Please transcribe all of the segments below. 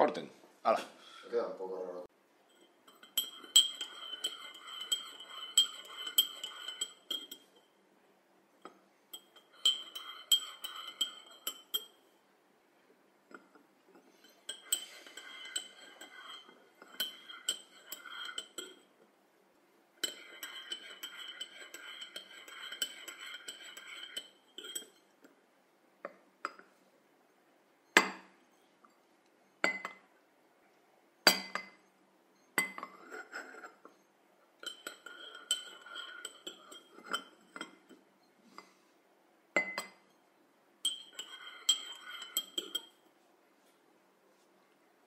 Corten. Hala. Me queda un poco raro.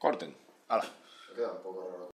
Corten. Hala. Me queda un poco raro.